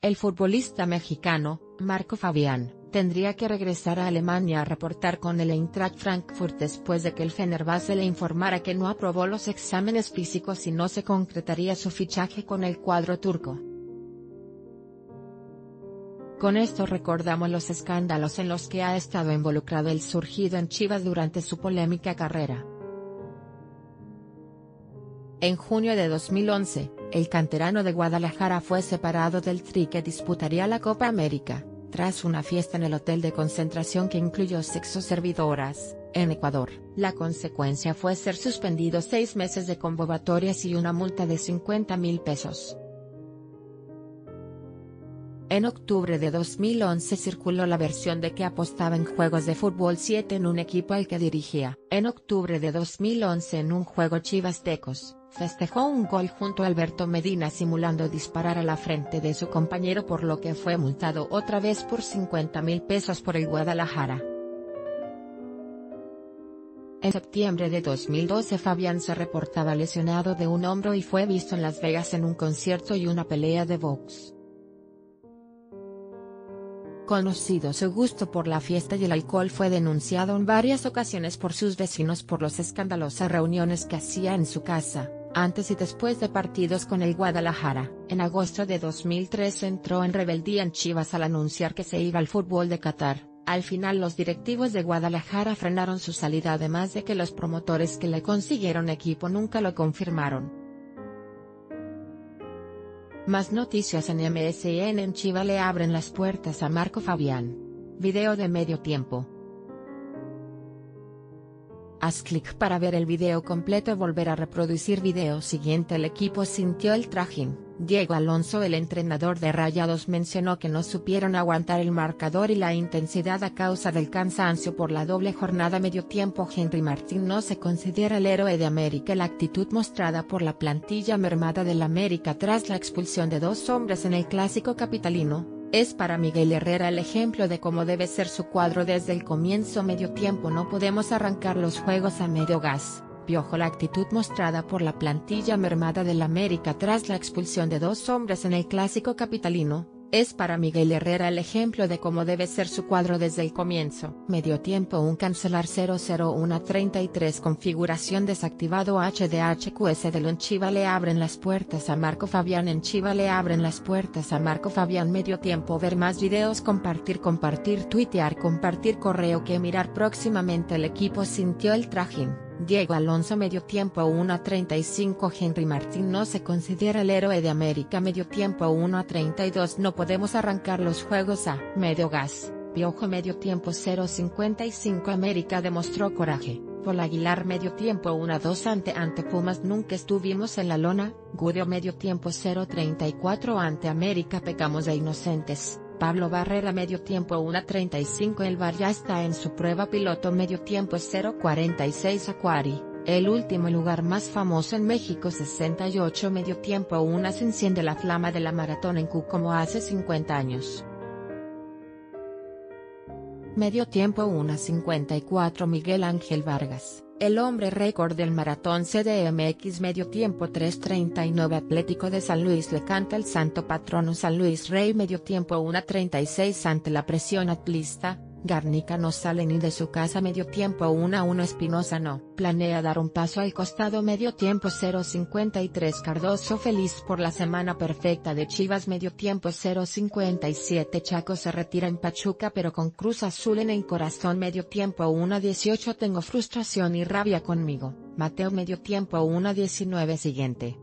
El futbolista mexicano, Marco Fabián, tendría que regresar a Alemania a reportar con el Eintracht Frankfurt después de que el Fenerbahçe le informara que no aprobó los exámenes físicos y no se concretaría su fichaje con el cuadro turco. Con esto recordamos los escándalos en los que ha estado involucrado el surgido en Chivas durante su polémica carrera. En junio de 2011, el canterano de Guadalajara fue separado del Tri que disputaría la Copa América, tras una fiesta en el hotel de concentración que incluyó sexoservidoras, en Ecuador. La consecuencia fue ser suspendido 6 meses de convocatorias y una multa de 50,000 pesos. En octubre de 2011 circuló la versión de que apostaba en juegos de fútbol 7 en un equipo al que dirigía. En octubre de 2011 en un juego Chivas-Tecos, festejó un gol junto a Alberto Medina simulando disparar a la frente de su compañero, por lo que fue multado otra vez por 50,000 pesos por el Guadalajara. En septiembre de 2012 Fabián se reportaba lesionado de un hombro y fue visto en Las Vegas en un concierto y una pelea de box. Conocido su gusto por la fiesta y el alcohol, fue denunciado en varias ocasiones por sus vecinos por las escandalosas reuniones que hacía en su casa, antes y después de partidos con el Guadalajara. En agosto de 2013 entró en rebeldía en Chivas al anunciar que se iba al fútbol de Qatar. Al final los directivos de Guadalajara frenaron su salida, además de que los promotores que le consiguieron equipo nunca lo confirmaron. Más noticias en MSN. En Chivas le abren las puertas a Marco Fabián. Video de medio tiempo. Haz clic para ver el video completo y volver a reproducir video siguiente. El equipo sintió el trajín. Diego Alonso, el entrenador de Rayados, mencionó que no supieron aguantar el marcador y la intensidad a causa del cansancio por la doble jornada. Medio tiempo. Henry Martín no se considera el héroe de América. La actitud mostrada por la plantilla mermada del América tras la expulsión de 2 hombres en el clásico capitalino es para Miguel Herrera el ejemplo de cómo debe ser su cuadro desde el comienzo. Medio tiempo. No podemos arrancar los juegos a medio gas. Piojo. La actitud mostrada por la plantilla mermada del América tras la expulsión de 2 hombres en el clásico capitalino es para Miguel Herrera el ejemplo de cómo debe ser su cuadro desde el comienzo. Medio tiempo. Un cancelar 0-0-1-33. Configuración desactivado. HDHQS de Lon. Chivas le abren las puertas a Marco Fabián. En Chivas le abren las puertas a Marco Fabián. Medio tiempo. Ver más videos. Compartir, tuitear, compartir correo que mirar próximamente. El equipo sintió el trajín. Diego Alonso. Medio tiempo 1-35. Henry Martín no se considera el héroe de América. Medio tiempo 1-32. No podemos arrancar los juegos a medio gas. Piojo. Medio tiempo 0-55. América demostró coraje. Paul Aguilar. Medio tiempo 1-2. Ante Pumas nunca estuvimos en la lona. Gudiño. Medio tiempo 0-34. Ante América pecamos de inocentes. Pablo Barrera. Medio tiempo 1-35. El Var ya está en su prueba piloto. Medio tiempo 0-46. Acuari, el último lugar más famoso en México. 68. Medio tiempo 1. Se enciende la flama de la maratón en CU como hace 50 años. Medio tiempo 1-54. Miguel Ángel Vargas, el hombre récord del maratón CDMX. Medio tiempo 3:39. Atlético de San Luis le canta el santo patrono San Luis Rey. Medio tiempo 1:36. Ante la presión atlista, Garnica no sale ni de su casa. Medio tiempo 1-1. Espinosa no planea dar un paso al costado. Medio tiempo 0-53. Cardoso feliz por la semana perfecta de Chivas. Medio tiempo 0-57. Chaco se retira en Pachuca pero con Cruz Azul en el corazón. Medio tiempo 1-18. Tengo frustración y rabia conmigo, Mateo. Medio tiempo 1-19. Siguiente.